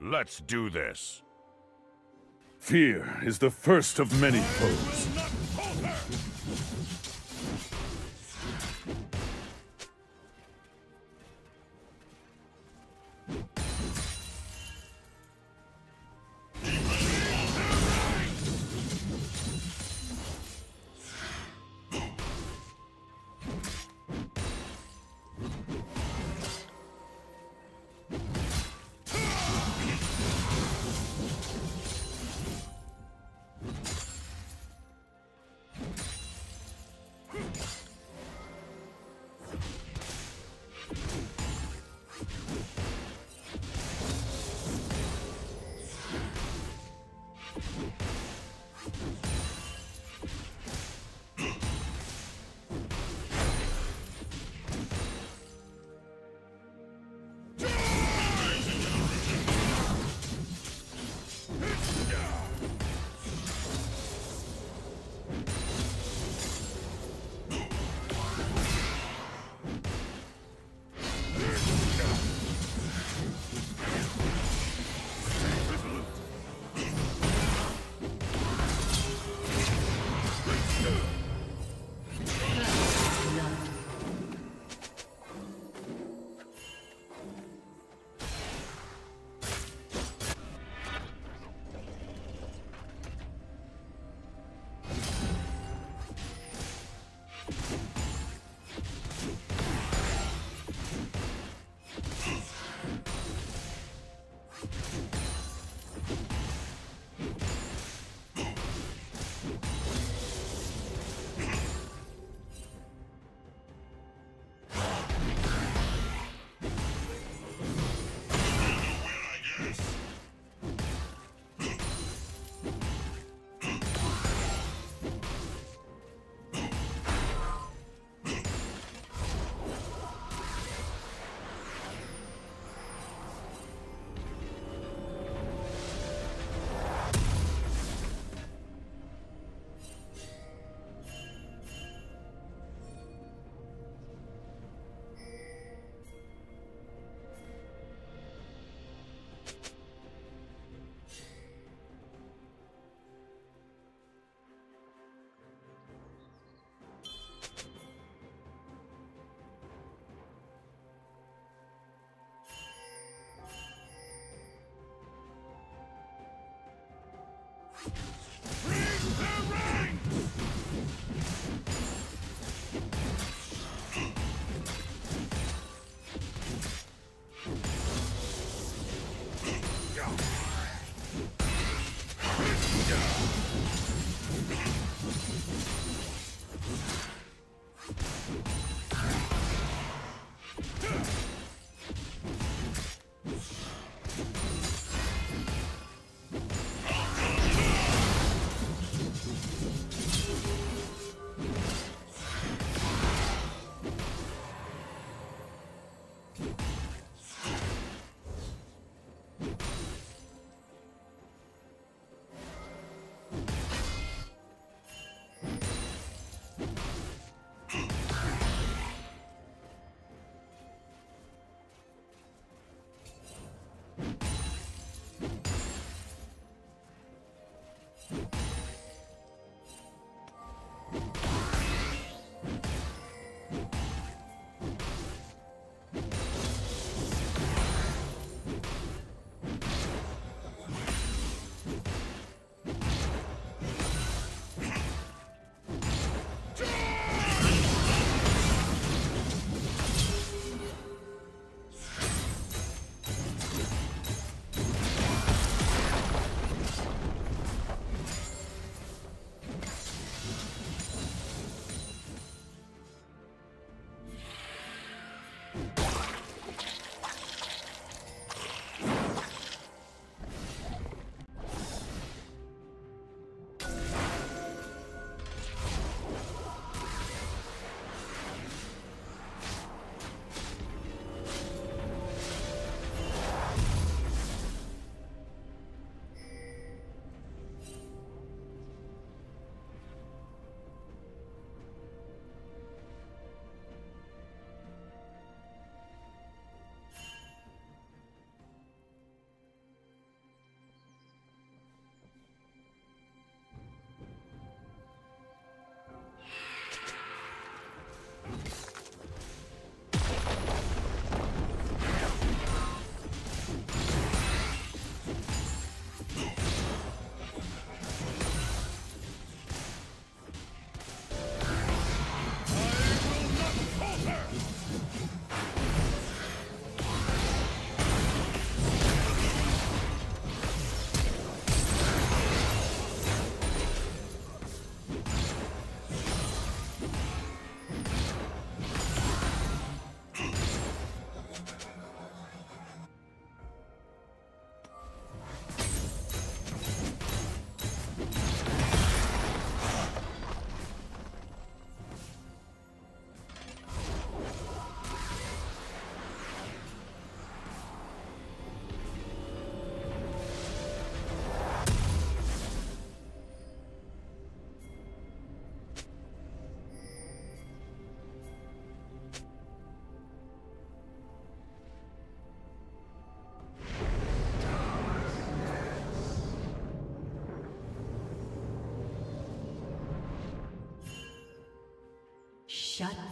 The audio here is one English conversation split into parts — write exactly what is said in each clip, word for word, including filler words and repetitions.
Let's do this. Fear is the first of many foes.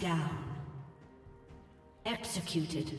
down. Executed.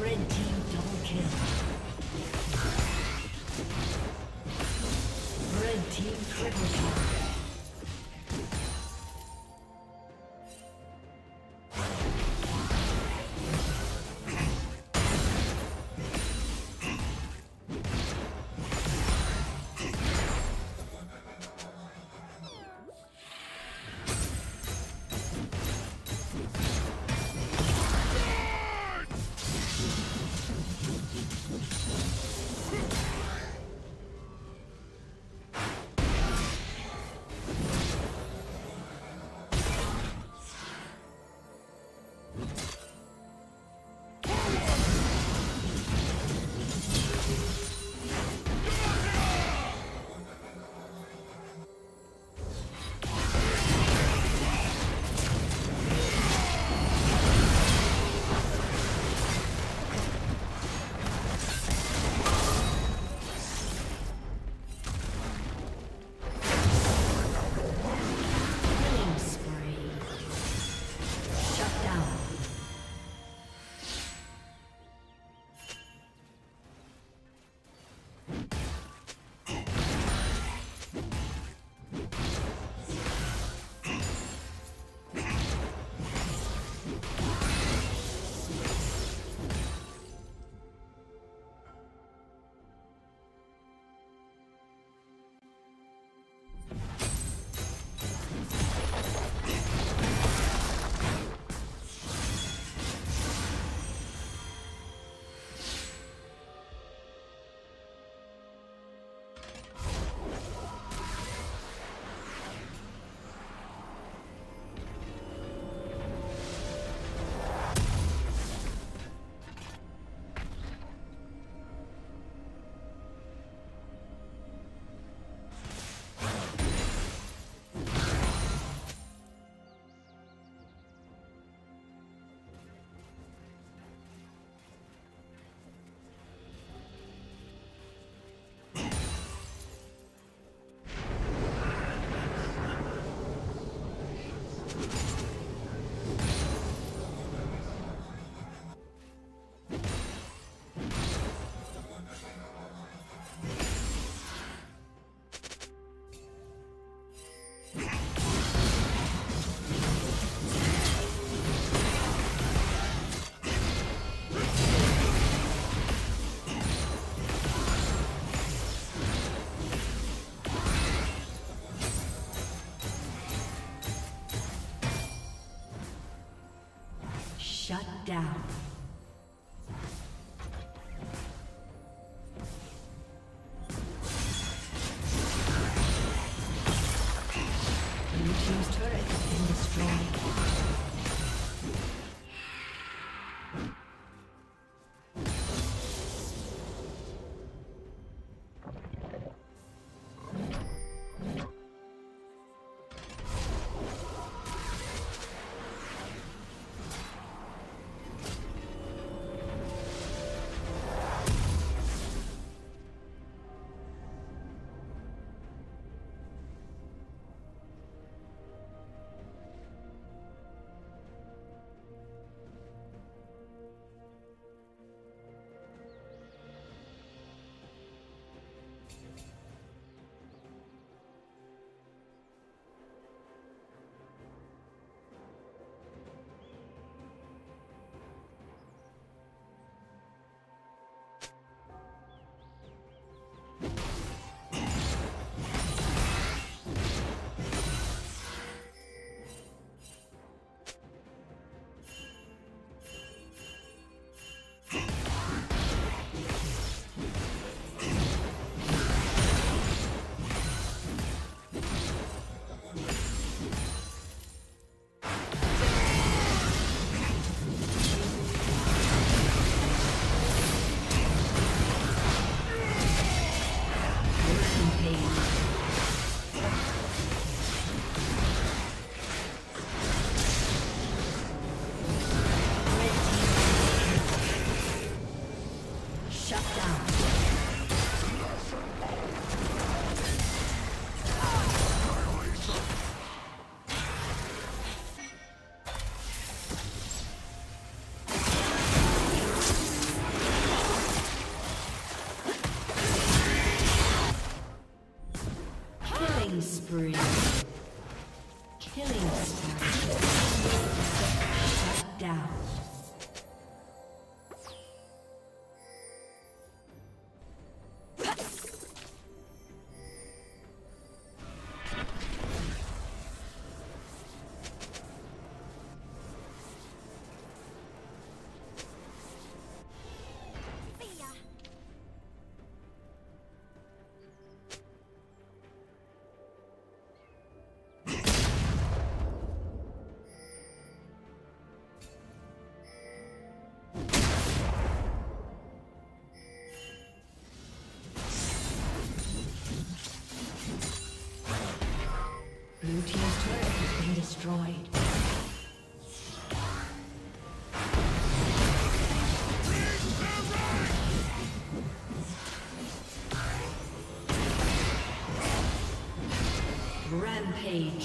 Red team double kill. Red team triple kill. down. Blue team's turret has been destroyed. Spree. Killing spree. Shut down. Blue team's turret has been destroyed. Rampage.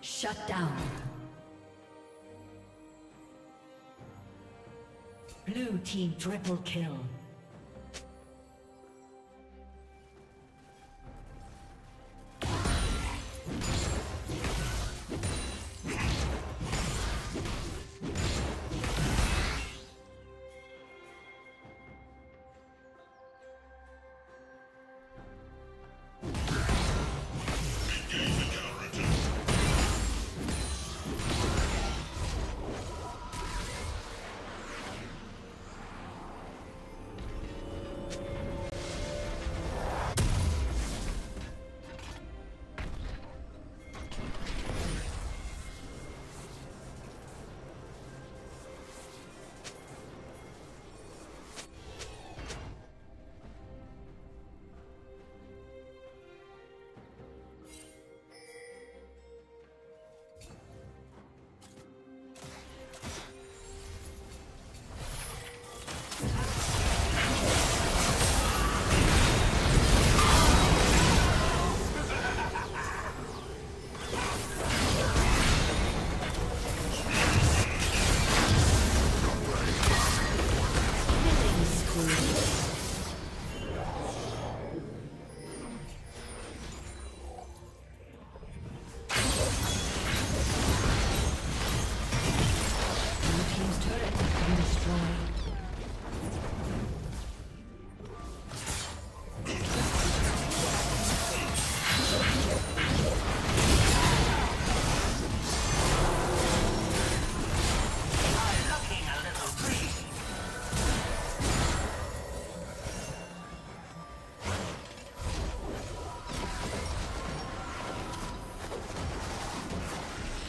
Shut down. Blue team triple kill. Destroyed.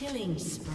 Killing spree.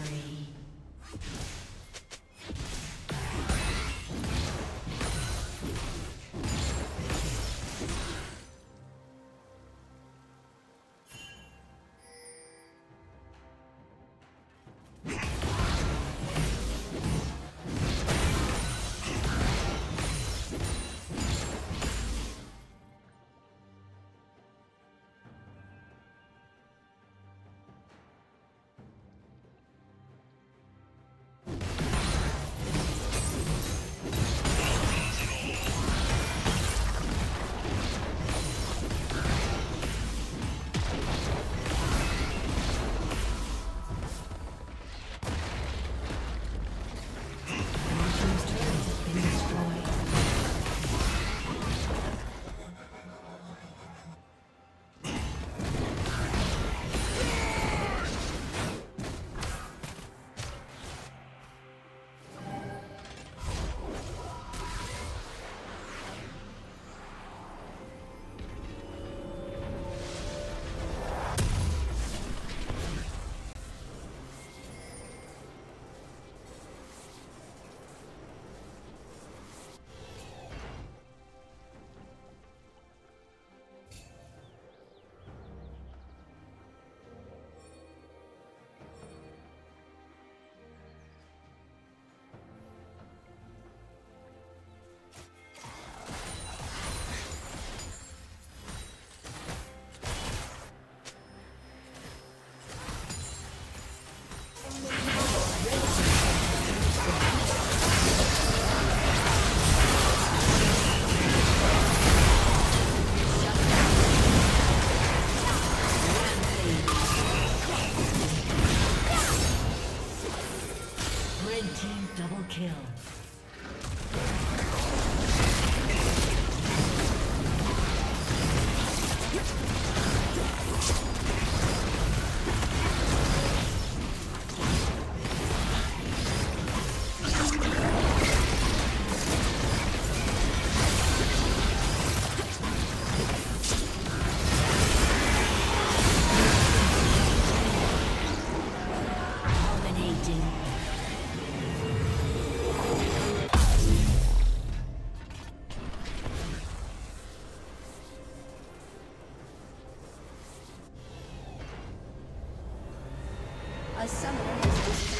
A summoner has destroyed.